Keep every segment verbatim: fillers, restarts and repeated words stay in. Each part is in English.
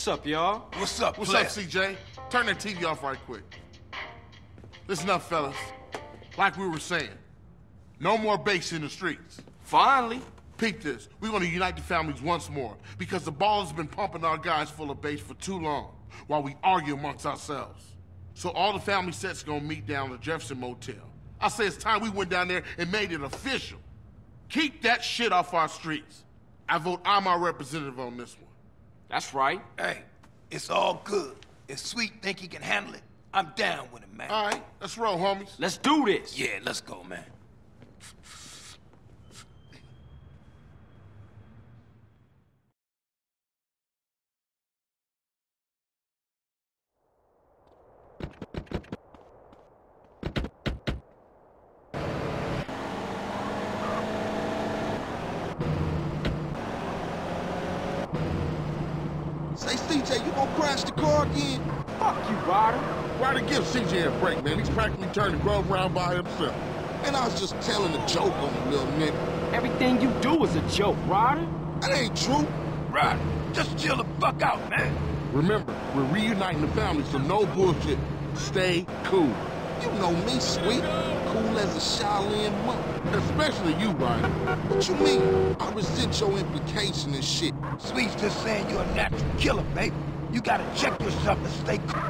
What's up, y'all? What's up? What's up, C J? Turn that T V off right quick. Listen up, fellas. Like we were saying, no more bass in the streets. Finally. Peep this. We want to unite the families once more because the ball has been pumping our guys full of bass for too long while we argue amongst ourselves. So all the family sets gonna meet down at Jefferson Motel. I say it's time we went down there and made it official. Keep that shit off our streets. I vote I'm our representative on this one. That's right. Hey, it's all good. If Sweet think he can handle it, I'm down with it, man. All right, let's roll, homies. Let's do this. Yeah, let's go, man. Say, C J, you gonna crash the car again? Fuck you, Ryder. Ryder, give C J a break, man. He's practically turning Grove around by himself. And I was just telling a joke on the little nigga. Everything you do is a joke, Ryder. That ain't true. Ryder, just chill the fuck out, man. Remember, we're reuniting the family, so no bullshit. Stay cool. You know me, Sweet. Cool as a Shaolin monk. Especially you, Ryder. What you mean? I resent your implication and shit. Sweet's just saying you're a natural killer, babe. You gotta check yourself and stay cool.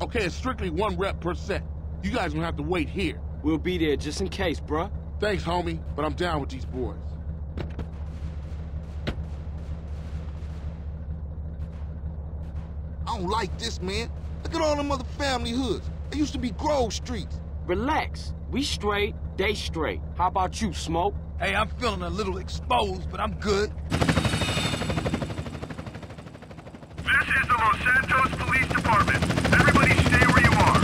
Okay, it's strictly one rep per set. You guys gonna have to wait here. We'll be there just in case, bruh. Thanks, homie, but I'm down with these boys. I don't like this, man. Look at all them other family hoods. They used to be Grove Street. Relax. We straight, they straight. How about you, Smoke? Hey, I'm feeling a little exposed, but I'm good. This is the Los Santos Police Department. Everybody stay where you are.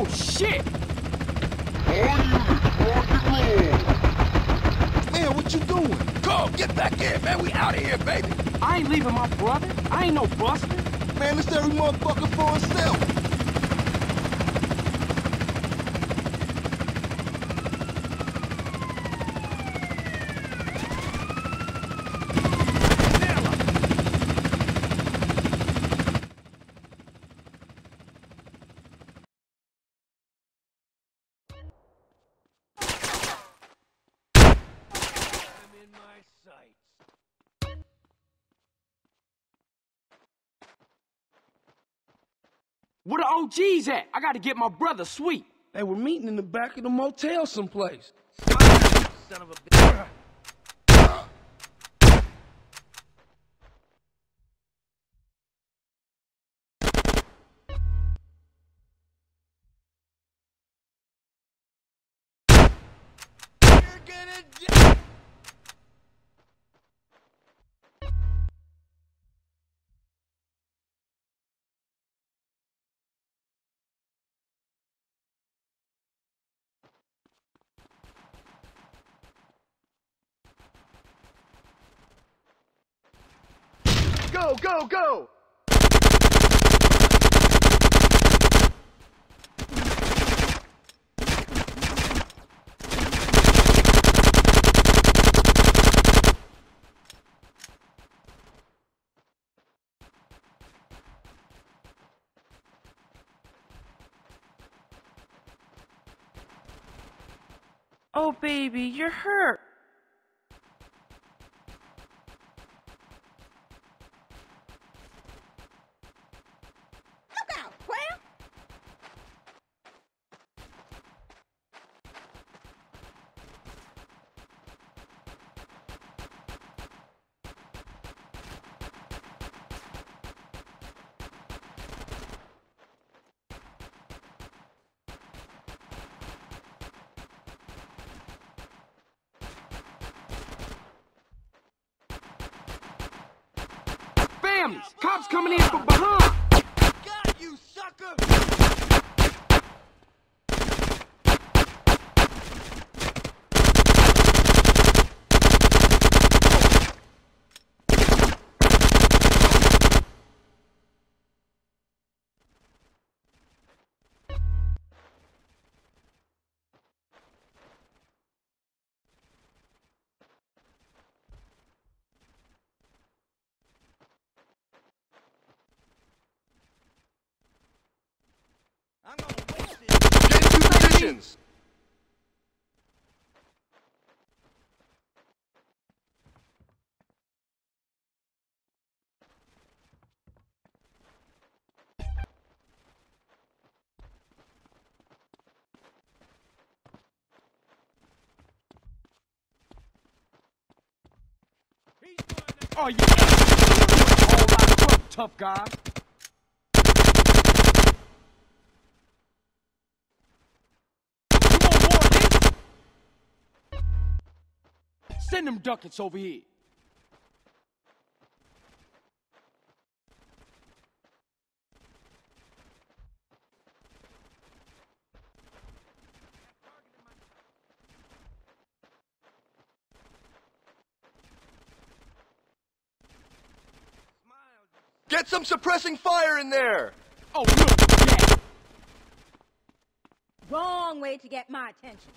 Oh, shit! All units, mark the road. Man, what you doing? Go, get back in, man. We out of here, baby. I ain't leaving my brother. I ain't no buster. Man, it's every motherfucker for himself. Where the O Gs at? I gotta get my brother Sweet. They were meeting in the back of the motel someplace. Son of a bitch. Go, go, go! Oh, baby, you're hurt. Cops coming in from behind! Got you, sucker! Positions! Oh, yeah! All right, look, tough guy! Send them ducats over here. Get some suppressing fire in there. Oh, look, yeah. Wrong way to get my attention.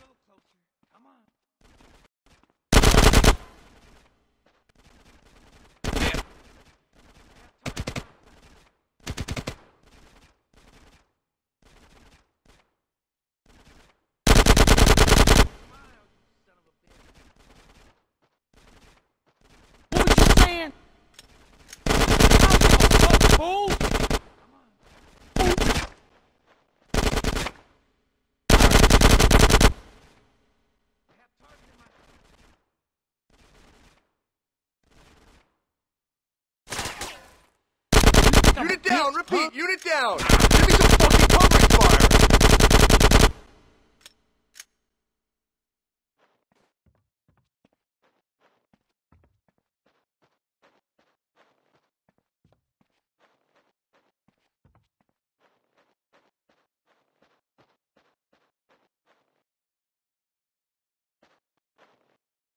Unit down, repeat, huh? Unit down! Give me some fucking covering fire!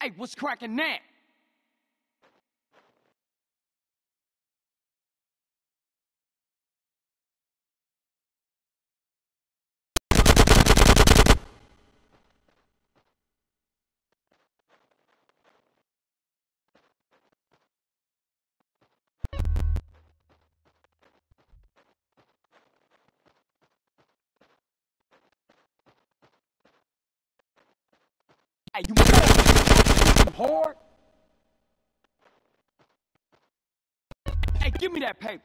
Hey, what's cracking that? Hey, you hard? Hey, give me that paper.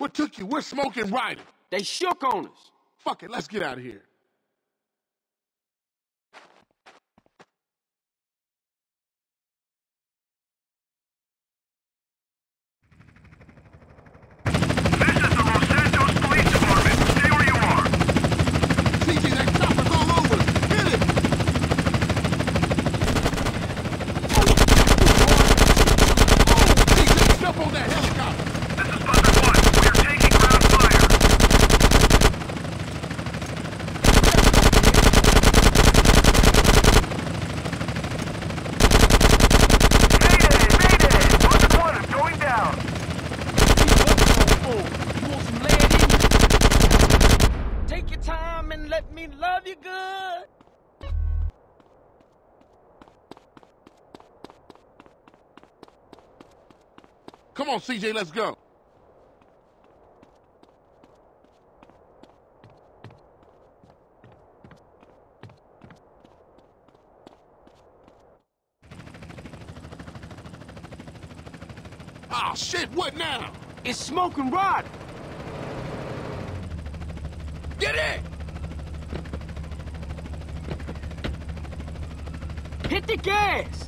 What took you? We're smoking riding. They shook on us. Fuck it, let's get out of here. This is the Los Santos Police Department. Stay where you are. C J, that copper's all over us. Get it. Oh, C J, step on that helicopter. Come on, C J, let's go. Ah, shit, what now? It's smoke and rot. Get it! Hit the gas!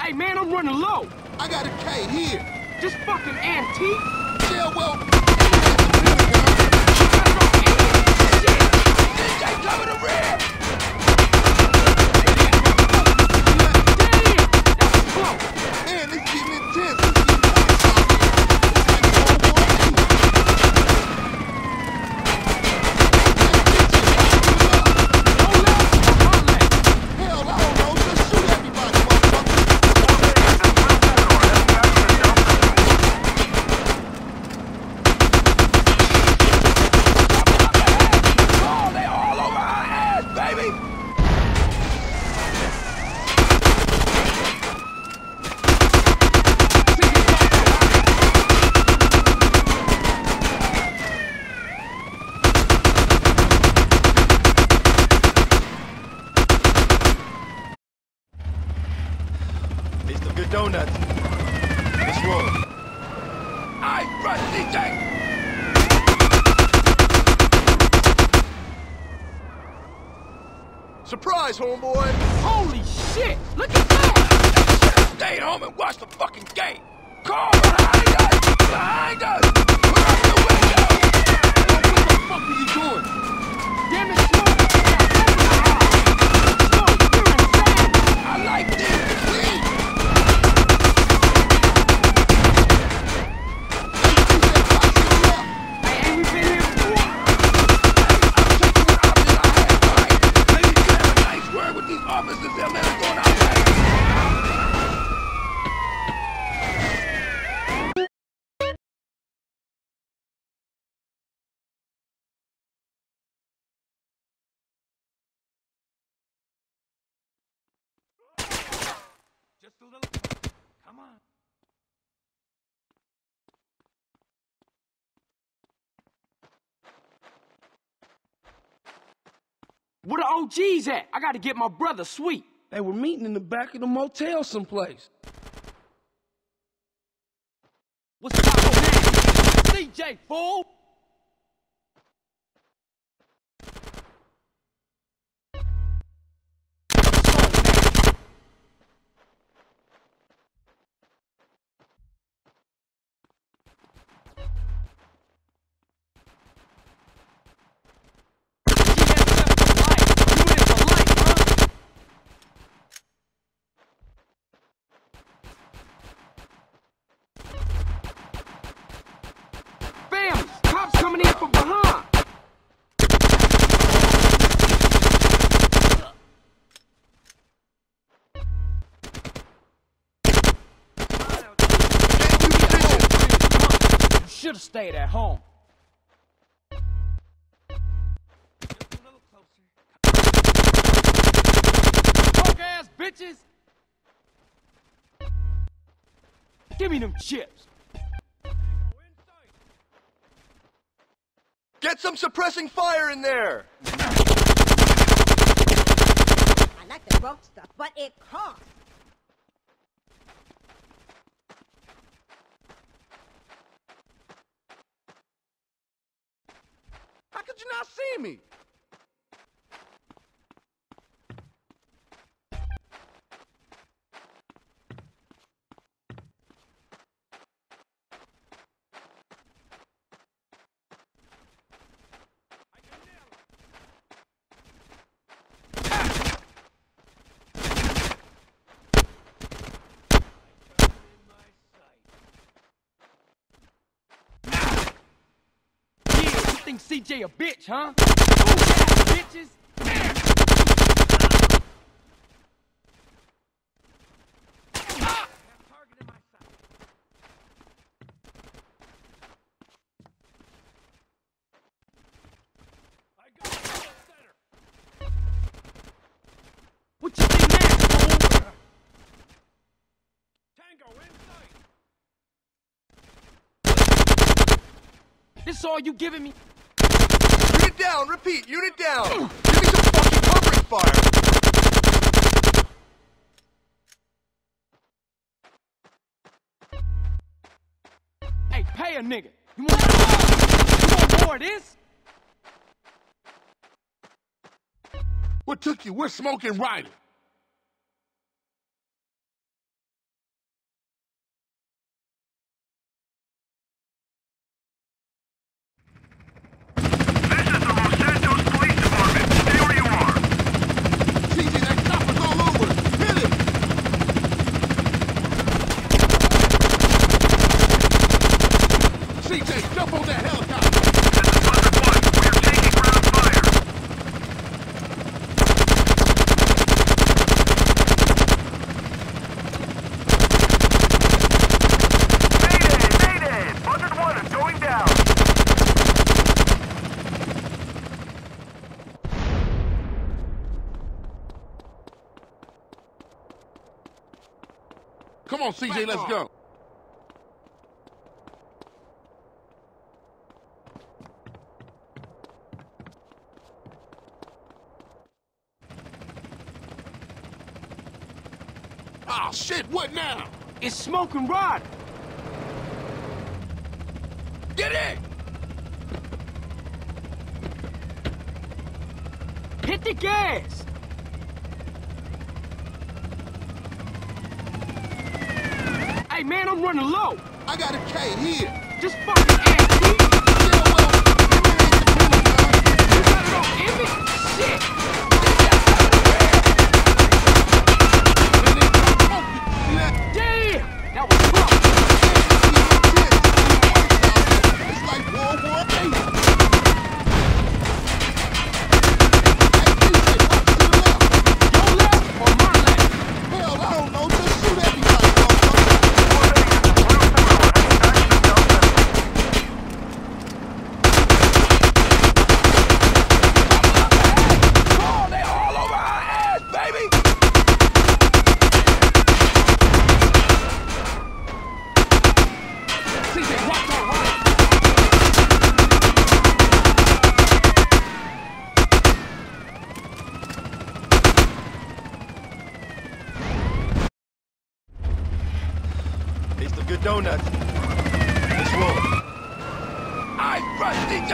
Hey, man, I'm running low. I got a K here. Just fucking antique? Yeah, well... D J, cover the rear! Damn! That was close. Man, this is getting intense. baby! Taste of good donuts. Let's roll. I run C J! Surprise, homeboy! Holy shit! Look at that! Stay at home and watch the fucking game! Carl, behind us! Behind us! We're out the window! What the fuck are you doing? Damn it, smoke! No, you're insane! I like this! Hey, ain't we been here before? Officers, they'll never go out there. Just a little. Come on. Where the O Gs at? I gotta get my brother Sweet. They were meeting in the back of the motel someplace. What's the fuck name? C J, fool! Should have stayed at home. Just a little closer. Broke ass bitches. Give me them chips. Get some suppressing fire in there. I like the broke stuff, but it costs. How could you not see me? C J a bitch, huh? Ooh, bitches. Ah! What you think next, fool? Tango inside. This all you giving me? Unit down, repeat, unit down! Give me some fucking covering fire! Hey, pay a nigga! You want, you want more of this? What took you? We're smoking riding! Come on, C J, let's go. Ah, oh, shit, what now? It's Smoke and Rod. Get in! Hit the gas! Hey, man, I'm running low. I got a K here. Just fucking ass, dude. Yeah, well, you got it on Emmy? Shit. Damn, that was rough. It's like World War Eight. Your left or my left? Hell, I don't know. Just shoot at me. Donuts. Let's roll. I run, C J!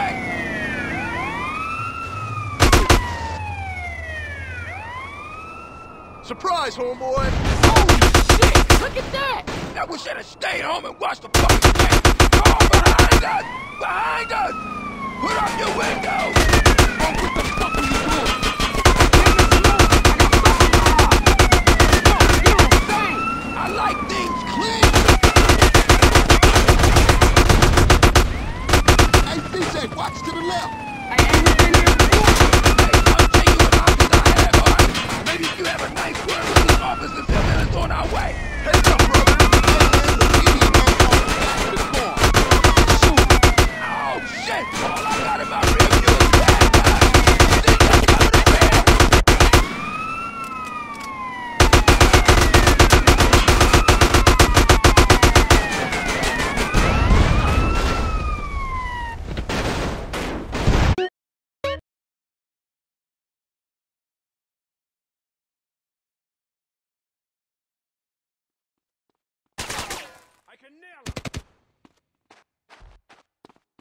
Surprise, homeboy! Holy shit! Look at that! I wish I'd have stayed home and watched the fucking game! Oh, behind us! Behind us! Put up your windows! Oh, what the fuck are you doing? I got fucking hard! You don't think! I like things clean! C J, watch to the left. I ain't been here before. Hey, I'll take you an office I have, all right? Maybe if you have a nice word with this office and tell them it's on our way. Heads up, bro. Oh, shit. All I got in my review is bad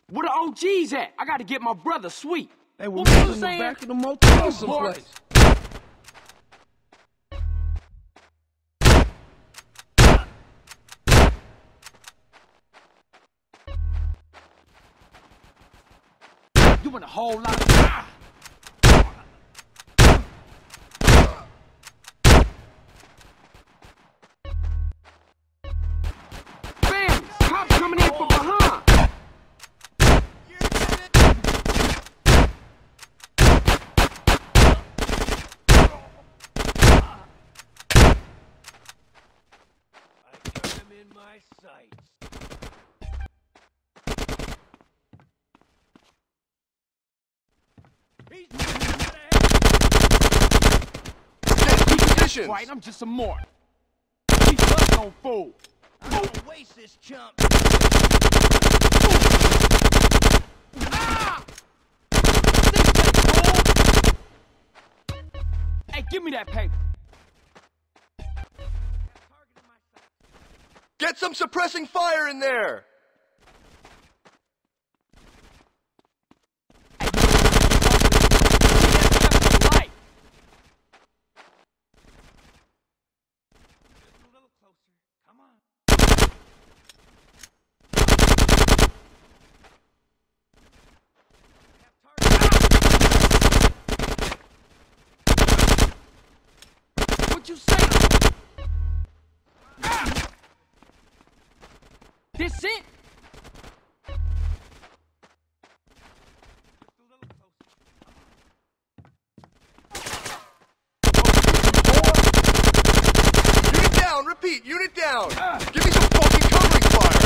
Where the O Gs at? I gotta get my brother sweet. They were in the back of the motel someplace. You in a whole lot of ah! Right, I'm just some more. He's just no fool. I'm gonna waste this chump. Ah! Hey, give me that paper. Get some suppressing fire in there. You say? Ah! This it? Unit down, repeat, unit down. Ah. Give me some fucking covering fire.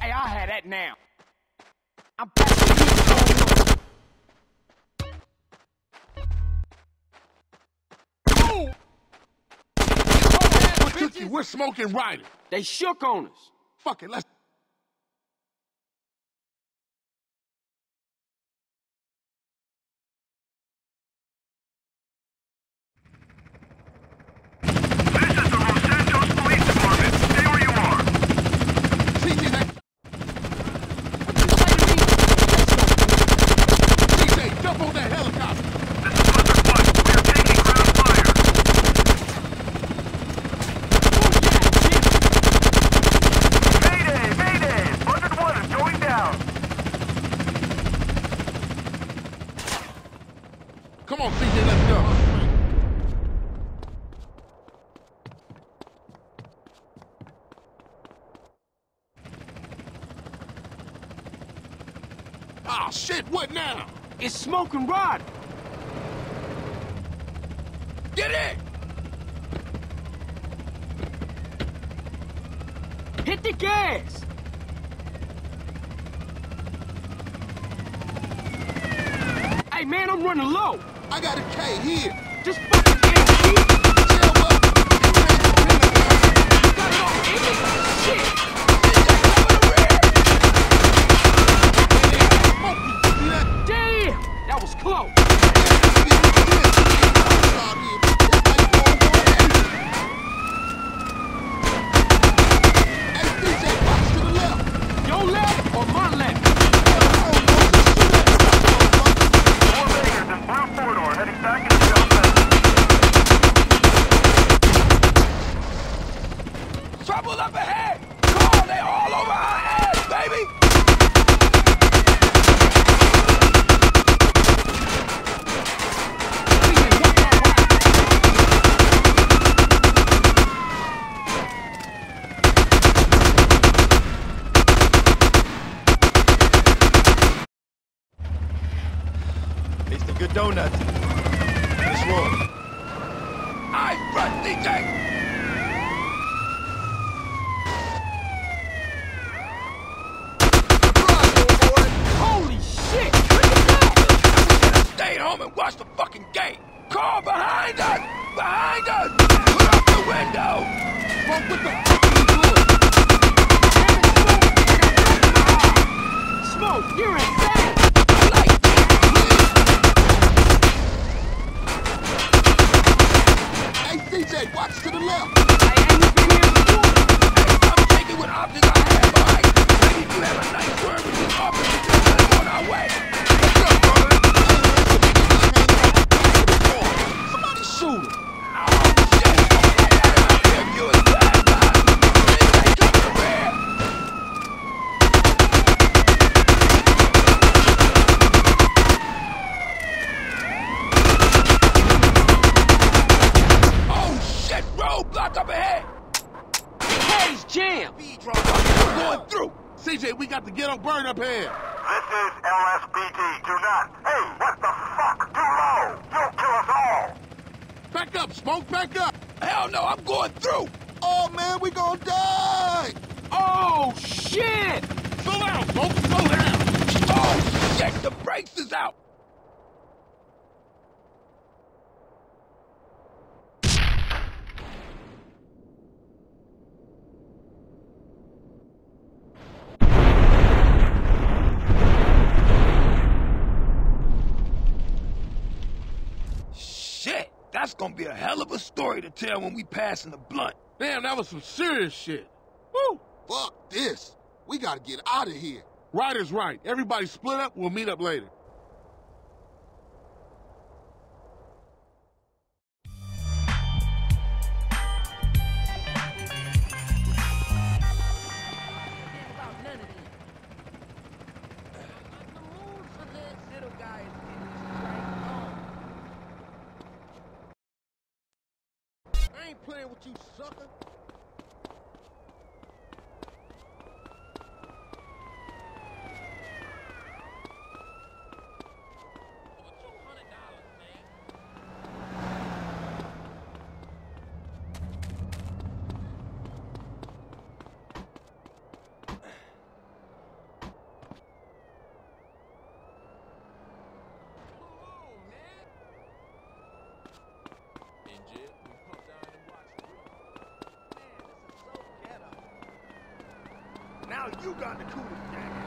Hey, I had that now. I'm back. Ricky, we're smoking riders. They shook on us. Fuck it, let's... This is the Los Santos Police Department. Stay where you are. C J, that... C J, jump on that helicopter. Come on, C J, let's go. Ah, oh, shit, what now? It's Smoke and Rod. Get it! Hit the gas! Hey, man, I'm running low. I got a K here. Just fucking K here. Shell up. You got it all in it. Shit. Damn. That was close. Hey, C J, box to the left. Your left or my left? Trouble up ahead! Carl, they're all over our ass, baby! Taste the good donuts. Let's roll. I front, D J! And watch the fucking gate! Carl, behind us! Behind us! Put up the window! Fuck with the fucking good! Smoke, you're insane! I like that! Hey, C J, watch to the left! I ain't been here before! Hey, I'm taking what options I have, alright? Maybe if you have a nice word with these officers, we're gonna go on our way! C J, we got the ghetto bird up here. This is L S P D. Do not. Hey, what the fuck? Too low. You'll kill us all. Back up, Smoke. Back up. Hell no, I'm going through. Oh, man, we gonna die. Oh, shit. Slow down, Smoke. Slow down. Oh, shit. The brakes is out. That's gonna be a hell of a story to tell when we passing the blunt. Damn, that was some serious shit. Woo! Fuck this. We gotta get out of here. Right is right. Everybody split up. We'll meet up later. I ain't playing with you, sucker. you got the coolest jacket.